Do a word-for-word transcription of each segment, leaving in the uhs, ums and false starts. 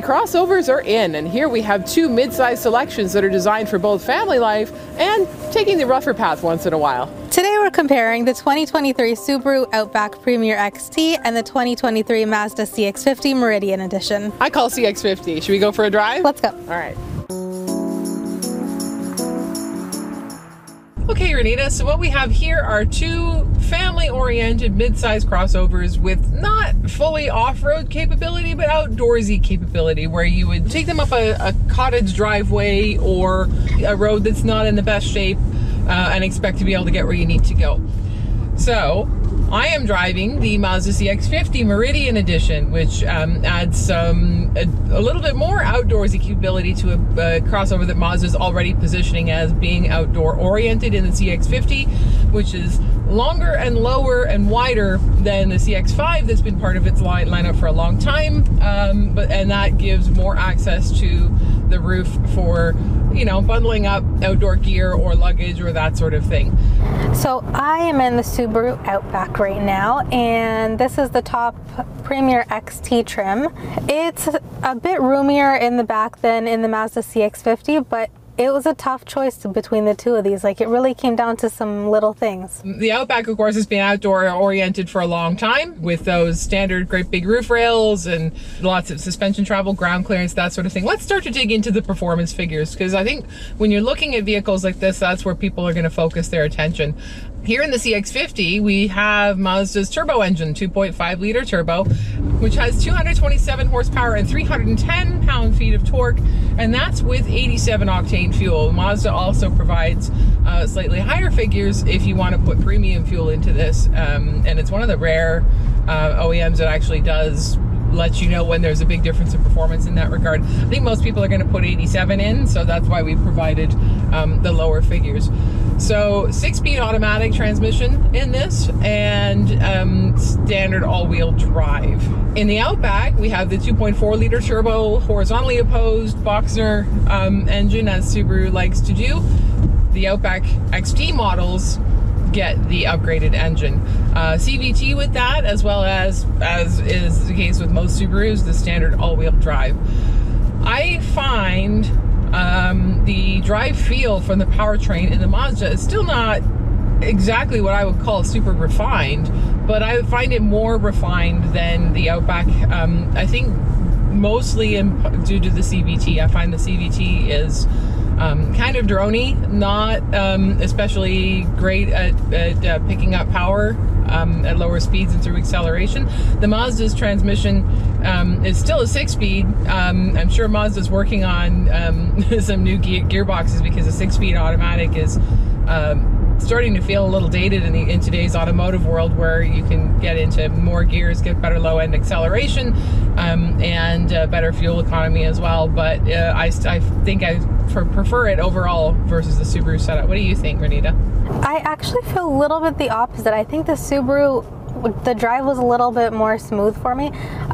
cozy crossovers are in, and here we have two mid-size selections that are designed for both family life and taking the rougher path once in a while. Today we're comparing the twenty twenty-three Subaru Outback Premier X T and the twenty twenty-three Mazda C X fifty Meridian Edition. I call C X fifty. Should we go for a drive? Let's go. All right. Okay, Renita, so what we have here are two family-oriented mid-size crossovers with not fully off-road capability, but outdoorsy capability, where you would take them up a, a cottage driveway or a road that's not in the best shape uh, and expect to be able to get where you need to go. So I am driving the Mazda C X fifty Meridian Edition, which um, adds some um, a, a little bit more outdoorsy capability to a, a crossover that Mazda is already positioning as being outdoor oriented in the C X fifty, which is longer and lower and wider than the C X five that's been part of its line lineup for a long time, um, but and that gives more access to the roof for, you know, bundling up outdoor gear or luggage or that sort of thing. So I am in the Subaru Outback right now, and this is the top Premier X T trim. It's a bit roomier in the back than in the Mazda C X fifty, but it was a tough choice between the two of these. Like, it really came down to some little things. The Outback, of course, has been outdoor oriented for a long time with those standard great big roof rails and lots of suspension travel, ground clearance, that sort of thing. Let's start to dig into the performance figures, because I think when you're looking at vehicles like this, that's where people are going to focus their attention. Here in the C X fifty, we have Mazda's turbo engine, two point five liter turbo, which has two hundred twenty-seven horsepower and three hundred ten pound-feet of torque, and that's with eighty-seven octane fuel. Mazda also provides uh, slightly higher figures if you want to put premium fuel into this, um, and it's one of the rare uh, O E Ms that actually does let you know when there's a big difference in performance in that regard. I think most people are going to put eighty-seven in, so that's why we provided um, the lower figures. So six-speed automatic transmission in this, and um, standard all-wheel drive. In the Outback, we have the two point four liter turbo horizontally opposed Boxer um, engine, as Subaru likes to do. The Outback X T models get the upgraded engine. Uh, C V T with that, as well as, as is the case with most Subarus, the standard all-wheel drive. I find Um, the drive feel from the powertrain in the Mazda is still not exactly what I would call super refined, but I find it more refined than the Outback. Um, I think mostly in, due to the C V T. I find the C V T is um, kind of droney, not um, especially great at, at uh, picking up power um, at lower speeds and through acceleration. The Mazda's transmission Um, it's still a six-speed. Um, I'm sure Mazda's working on um, some new ge gearboxes because a six-speed automatic is um, starting to feel a little dated in, the, in today's automotive world, where you can get into more gears, get better low-end acceleration, um, and uh, better fuel economy as well. But uh, I, I think I prefer it overall versus the Subaru setup. What do you think, Renita? I actually feel a little bit the opposite. I think the Subaru, the drive was a little bit more smooth for me.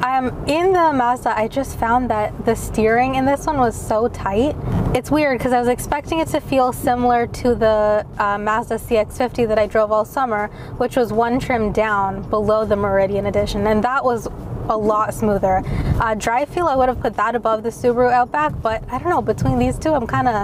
Um, in the Mazda, I just found that the steering in this one was so tight. It's weird, because I was expecting it to feel similar to the uh, Mazda C X fifty that I drove all summer, which was one trim down below the Meridian Edition, and that was a lot smoother. Uh, drive feel, I would have put that above the Subaru Outback, but I don't know, between these two, I'm kind of,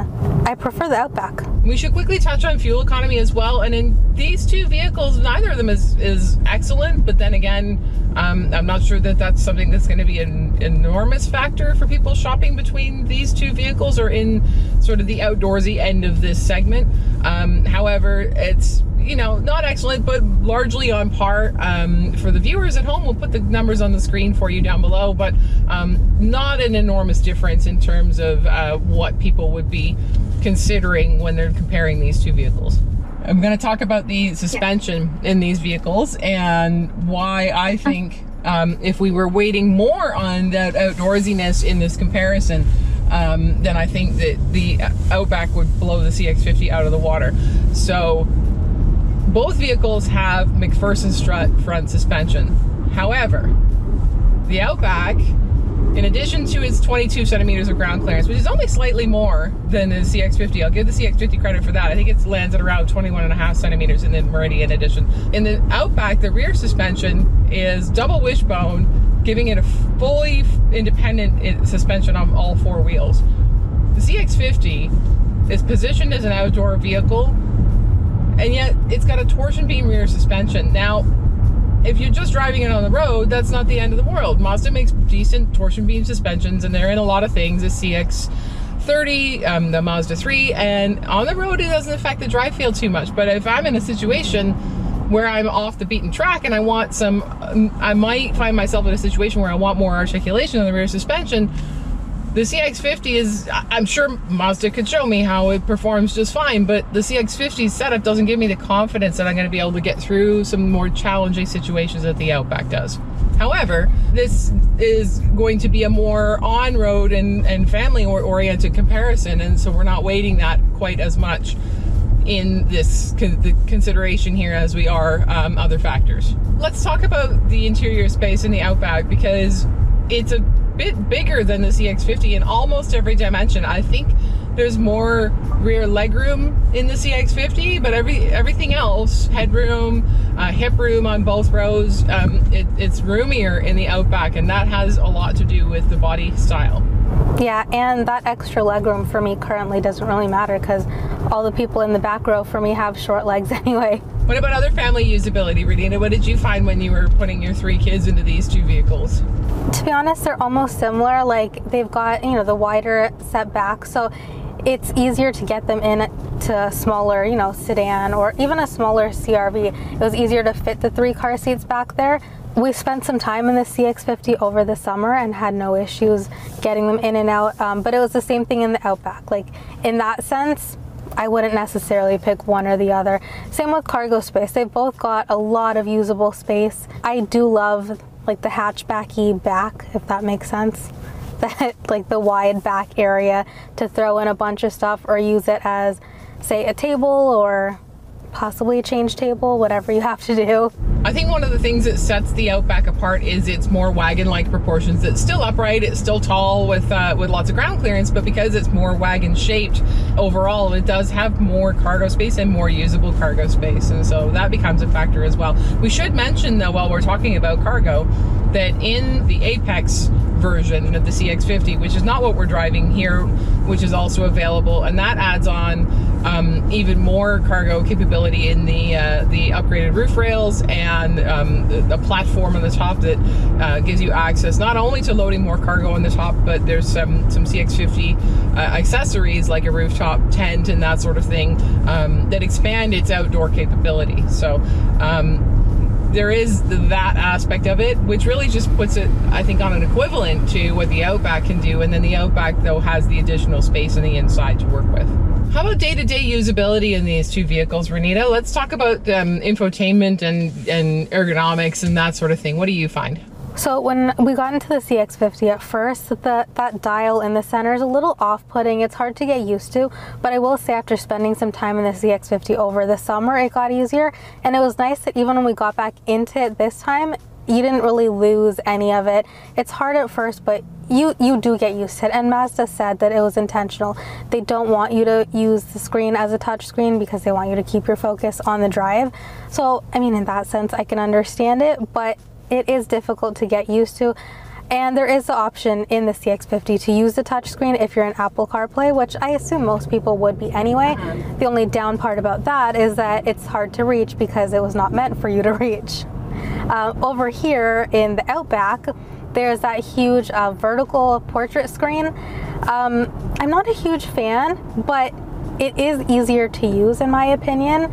I prefer the Outback. We should quickly touch on fuel economy as well, and in these two vehicles, neither of them is, is excellent, but then again, um, I'm not sure that that's something that's going to be an enormous factor for people shopping between these two vehicles or in sort of the outdoorsy end of this segment. Um, however, it's, you know, not excellent, but largely on par. Um, for the viewers at home, we'll put the numbers on the screen for you down below, but um, not an enormous difference in terms of uh, what people would be considering when they're comparing these two vehicles. I'm going to talk about the suspension in these vehicles and why I think um, if we were waiting more on that outdoorsiness in this comparison, um, then I think that the Outback would blow the C X fifty out of the water. So both vehicles have McPherson strut front suspension. However, the Outback, in addition to its twenty-two centimeters of ground clearance, which is only slightly more than the C X fifty, I'll give the C X fifty credit for that. I think it lands at around twenty-one and a half centimeters in the Meridian Edition. In the Outback, the rear suspension is double wishbone giving it a fully independent suspension on all four wheels. The C X fifty is positioned as an outdoor vehicle, and yet it's got a torsion beam rear suspension. Now, if you're just driving it on the road, that's not the end of the world. Mazda makes decent torsion beam suspensions, and they're in a lot of things. The C X thirty, um, the Mazda three, and on the road it doesn't affect the drive feel too much. But if I'm in a situation where I'm off the beaten track and I want some, I might find myself in a situation where I want more articulation on the rear suspension, the C X fifty is, I'm sure Mazda could show me how it performs just fine, but the C X fifty setup doesn't give me the confidence that I'm going to be able to get through some more challenging situations that the Outback does. However, this is going to be a more on-road and, and family-oriented comparison, and so we're not weighting that quite as much in this the consideration here as we are um, other factors. Let's talk about the interior space in the Outback, because it's a bit bigger than the C X fifty in almost every dimension. I think there's more rear legroom in the C X fifty, but every everything else, headroom, uh, hip room on both rows, um, it, it's roomier in the Outback, and that has a lot to do with the body style. Yeah, and that extra legroom for me currently doesn't really matter because all the people in the back row for me have short legs anyway. What about other family usability, Renita? What did you find when you were putting your three kids into these two vehicles? To be honest, they're almost similar. Like, they've got, you know, the wider setback, so it's easier to get them in to a smaller, you know, sedan or even a smaller C R V. It was easier to fit the three car seats back there. We spent some time in the C X fifty over the summer and had no issues getting them in and out, um, but it was the same thing in the Outback. Like, in that sense, I wouldn't necessarily pick one or the other. Same with cargo space. They've both got a lot of usable space. I do love, like, the hatchbacky back, if that makes sense. That, like, the wide back area to throw in a bunch of stuff or use it as, say, a table or possibly a change table, whatever you have to do. I think one of the things that sets the Outback apart is its more wagon-like proportions. It's still upright, it's still tall with uh, with lots of ground clearance, but because it's more wagon-shaped overall, it does have more cargo space and more usable cargo space, and so that becomes a factor as well. We should mention, though, while we're talking about cargo, that in the Apex version of the C X fifty, which is not what we're driving here, which is also available, and that adds on um, even more cargo capability in the uh, the upgraded roof rails and um, the, the platform on the top that uh, gives you access not only to loading more cargo on the top, but there's some some C X fifty uh, accessories like a rooftop tent and that sort of thing um, that expand its outdoor capability. So um, there is the, that aspect of it, which really just puts it, I think, on an equivalent to what the Outback can do. And then the Outback, though, has the additional space on the inside to work with. How about day-to-day usability in these two vehicles, Renita? Let's talk about um, infotainment and, and ergonomics and that sort of thing. What do you find? So when we got into the C X fifty at first, the, that dial in the center is a little off-putting. It's hard to get used to, but I will say after spending some time in the C X fifty over the summer, it got easier. And it was nice that even when we got back into it this time, you didn't really lose any of it. It's hard at first, but you, you do get used to it. And Mazda said that it was intentional. They don't want you to use the screen as a touch screen because they want you to keep your focus on the drive. So, I mean, in that sense, I can understand it, but it is difficult to get used to, and there is the option in the C X fifty to use the touchscreen if you're in Apple CarPlay, which I assume most people would be anyway. The only down part about that is that it's hard to reach because it was not meant for you to reach. Uh, over here in the Outback, there's that huge uh, vertical portrait screen. Um, I'm not a huge fan, but it is easier to use in my opinion.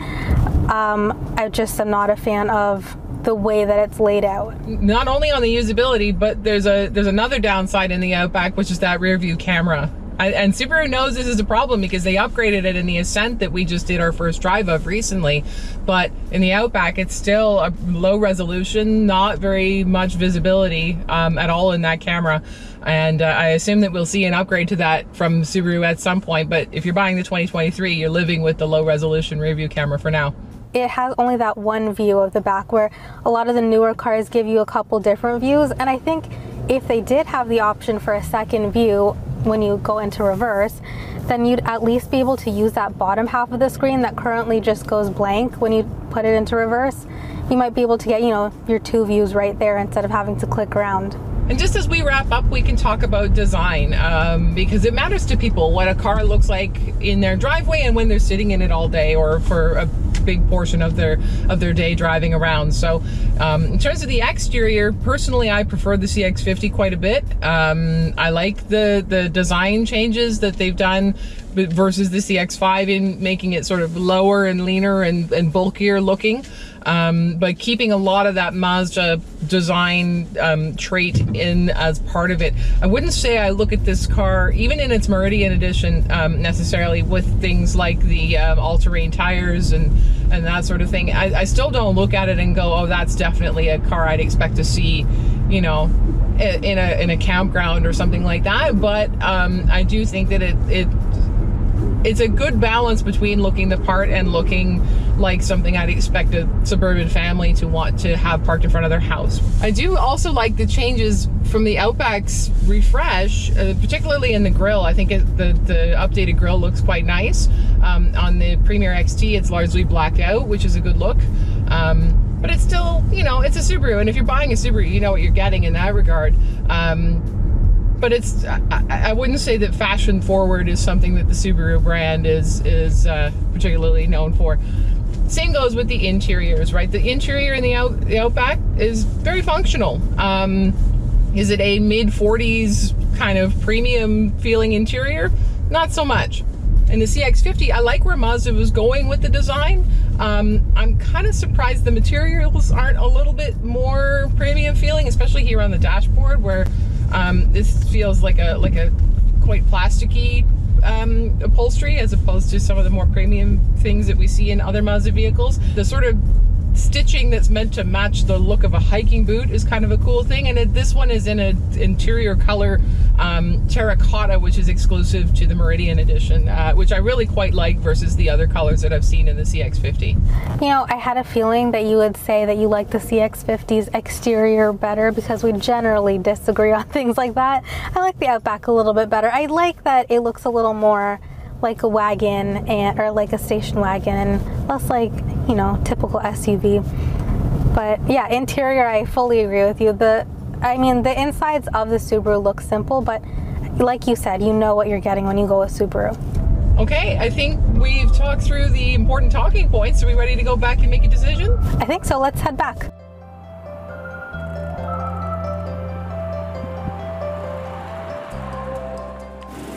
Um, I just am not a fan of the way that it's laid out. Not only on the usability, but there's a there's another downside in the Outback, which is that rear view camera. I, and Subaru knows this is a problem because they upgraded it in the Ascent that we just did our first drive of recently. But in the Outback, it's still a low resolution, not very much visibility um, at all in that camera. And uh, I assume that we'll see an upgrade to that from Subaru at some point. But if you're buying the twenty twenty-three, you're living with the low resolution rear view camera for now. It has only that one view of the back, where a lot of the newer cars give you a couple different views. And I think if they did have the option for a second view when you go into reverse, then you'd at least be able to use that bottom half of the screen that currently just goes blank when you put it into reverse. You might be able to get, you know, your two views right there instead of having to click around. And just as we wrap up, we can talk about design, um, because it matters to people what a car looks like in their driveway and when they're sitting in it all day or for a big portion of their of their day driving around. So um, in terms of the exterior, personally I prefer the C X fifty quite a bit. Um, I like the, the design changes that they've done versus the C X five in making it sort of lower and leaner and, and bulkier looking. Um, but keeping a lot of that Mazda design um, trait in as part of it. I wouldn't say I look at this car, even in its Meridian Edition, um, necessarily with things like the um, all-terrain tires and, and that sort of thing. I, I still don't look at it and go, oh, that's definitely a car I'd expect to see, you know, in a, in a campground or something like that. But um, I do think that it, it it's a good balance between looking the part and looking like something I'd expect a suburban family to want to have parked in front of their house. I do also like the changes from the Outback's refresh, uh, particularly in the grill. I think it, the, the updated grill looks quite nice. Um, on the Premier X T, it's largely blacked out, which is a good look. Um, but it's still, you know, it's a Subaru, and if you're buying a Subaru, you know what you're getting in that regard. Um, But it's, I, I wouldn't say that fashion forward is something that the Subaru brand is, is uh, particularly known for. Same goes with the interiors, right? The interior in the, out, the Outback is very functional. Um, is it a mid forties kind of premium feeling interior? Not so much. In the C X fifty, I like where Mazda was going with the design. Um, I'm kind of surprised the materials aren't a little bit more premium feeling, especially here on the dashboard where Um, this feels like a like a quite plasticky um, upholstery as opposed to some of the more premium things that we see in other Mazda vehicles. The sort of stitching that's meant to match the look of a hiking boot is kind of a cool thing, and it, this one is in an interior color um, terracotta, which is exclusive to the Meridian Edition, uh, which I really quite like versus the other colors that I've seen in the C X fifty. You know, I had a feeling that you would say that you like the C X fifty's exterior better because we generally disagree on things like that. I like the Outback a little bit better. I like that it looks a little more like a wagon and or like a station wagon and less like, you know, typical S U V. But yeah, interior, I fully agree with you. The I mean the insides of the Subaru look simple, but like you said, you know what you're getting when you go with Subaru. Okay, I think we've talked through the important talking points. Are we ready to go back and make a decision? I think so. Let's head back.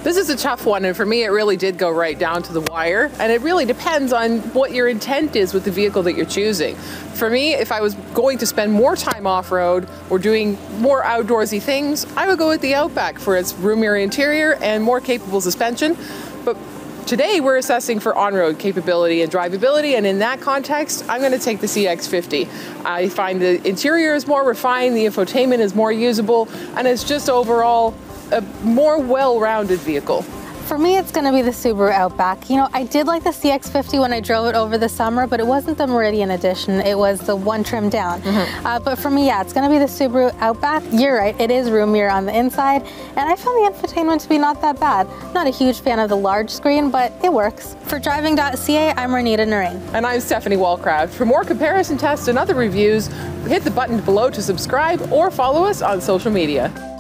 This is a tough one, and for me it really did go right down to the wire, and it really depends on what your intent is with the vehicle that you're choosing. For me, if I was going to spend more time off-road or doing more outdoorsy things, I would go with the Outback for its roomier interior and more capable suspension. But today we're assessing for on-road capability and drivability, and in that context, I'm going to take the C X fifty. I find the interior is more refined, the infotainment is more usable, and it's just overall a more well-rounded vehicle. For me, it's going to be the Subaru Outback. You know, I did like the C X fifty when I drove it over the summer, but it wasn't the Meridian Edition. It was the one trim down. Mm-hmm. uh, but for me, yeah, it's going to be the Subaru Outback. You're right, it is roomier on the inside, and I found the infotainment to be not that bad. Not a huge fan of the large screen, but it works. For Driving dot C A, I'm Renita Narain. And I'm Stephanie Walcraft. For more comparison tests and other reviews, hit the button below to subscribe or follow us on social media.